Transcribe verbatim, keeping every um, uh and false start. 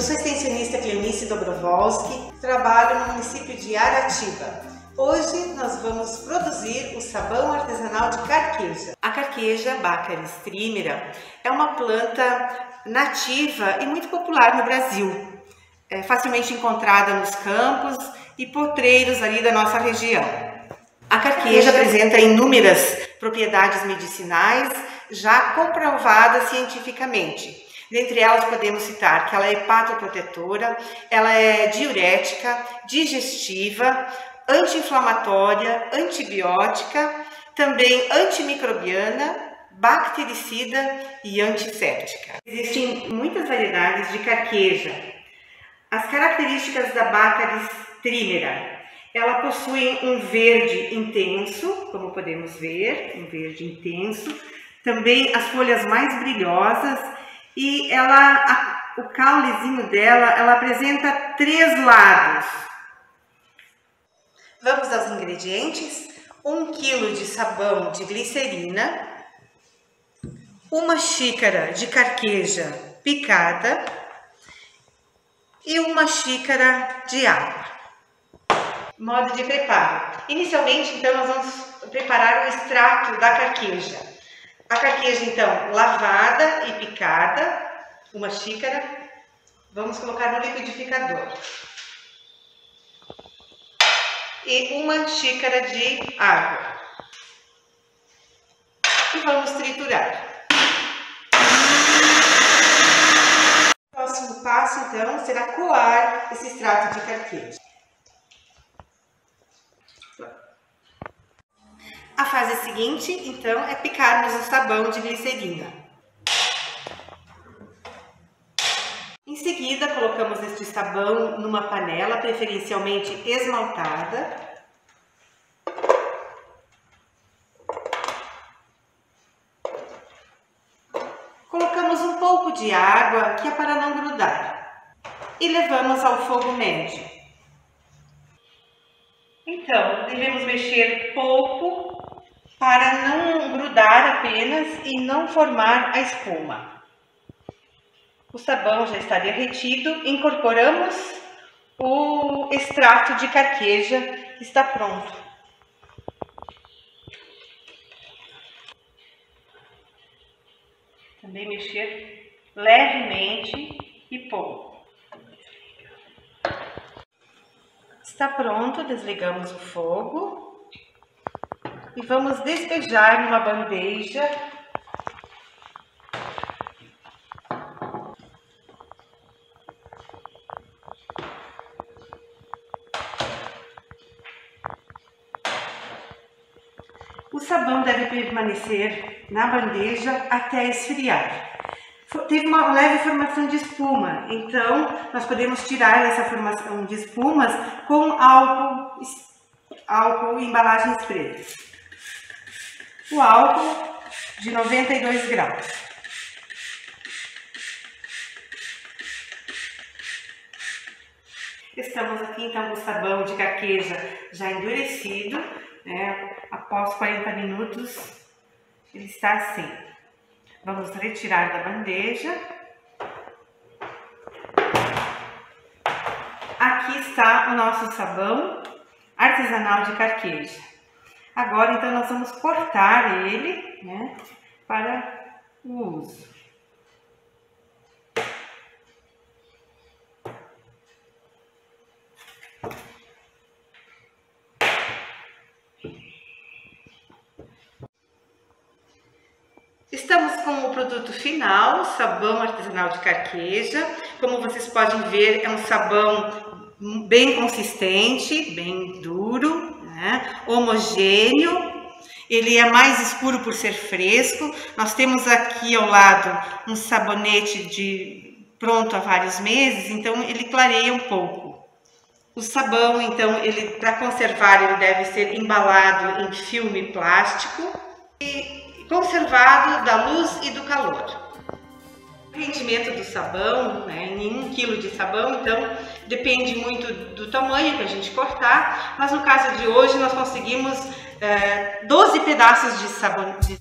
Eu sou a extensionista Cleonice Dobrovolski, trabalho no município de Aratiba. Hoje nós vamos produzir o sabão artesanal de carqueja. A carqueja, Baccharis trimera, é uma planta nativa e muito popular no Brasil. É facilmente encontrada nos campos e potreiros ali da nossa região. A carqueja apresenta inúmeras propriedades medicinais já comprovadas cientificamente. Dentre elas podemos citar que ela é hepatoprotetora, ela é diurética, digestiva, anti-inflamatória, antibiótica, também antimicrobiana, bactericida e antisséptica. Existem muitas variedades de carqueja. As características da Baccharis trimera: ela possui um verde intenso, como podemos ver, um verde intenso, também as folhas mais brilhosas, e ela, a, o caulezinho dela, ela apresenta três lados. Vamos aos ingredientes: um quilo de sabão de glicerina, uma xícara de carqueja picada e uma xícara de água. Modo de preparo. Inicialmente, então, nós vamos preparar o extrato da carqueja. A carqueja, então, lavada e picada, uma xícara, vamos colocar no liquidificador. E uma xícara de água. E vamos triturar. O próximo passo, então, será coar esse extrato de carqueja. A fase seguinte, então, é picarmos o sabão de glicerina. Em seguida, colocamos este sabão numa panela, preferencialmente esmaltada. Colocamos um pouco de água, que é para não grudar, e levamos ao fogo médio. Então, devemos mexer pouco para não grudar apenas e não formar a espuma. O sabão já está derretido, incorporamos o extrato de carqueja, está pronto. Também mexer levemente e pouco. Está pronto, desligamos o fogo. E vamos despejar numa bandeja. O sabão deve permanecer na bandeja até esfriar. Teve uma leve formação de espuma, então nós podemos tirar essa formação de espumas com álcool, álcool em embalagens pretas. O álcool de noventa e dois graus. Estamos aqui então com o sabão de carqueja já endurecido, né? Após quarenta minutos ele está assim. Vamos retirar da bandeja. Aqui está o nosso sabão artesanal de carqueja. Agora, então, nós vamos cortar ele, né, para o uso. Estamos com o produto final, sabão artesanal de carqueja. Como vocês podem ver, é um sabão bem consistente, bem duro, né? Homogêneo, ele é mais escuro por ser fresco. Nós temos aqui ao lado um sabonete de pronto há vários meses, então ele clareia um pouco. O sabão, então, ele para conservar, ele deve ser embalado em filme plástico e conservado da luz e do calor. O rendimento do sabão, né, em um quilo de sabão, então depende muito do tamanho que a gente cortar, mas no caso de hoje nós conseguimos é, doze pedaços de sabão. De...